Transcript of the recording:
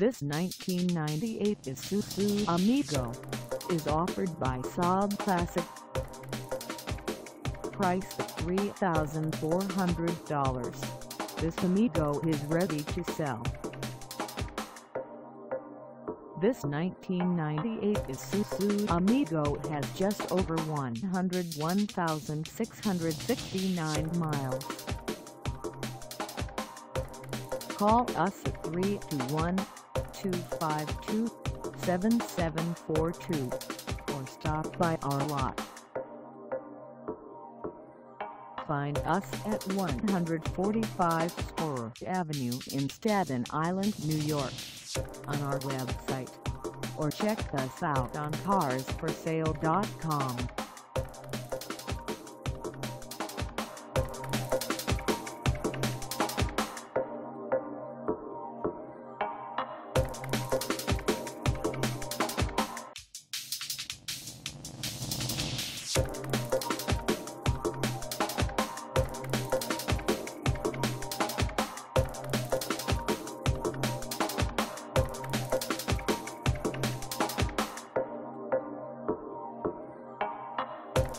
This 1998 Isuzu Amigo is offered by Saab Classic. Price of $3,400. This Amigo is ready to sell. This 1998 Isuzu Amigo has just over 101,669 miles. Call us at 321-252-7742 or stop by our lot. Find us at 145 Storer Avenue in Staten Island, New York, on our website, or check us out on carsforsale.com.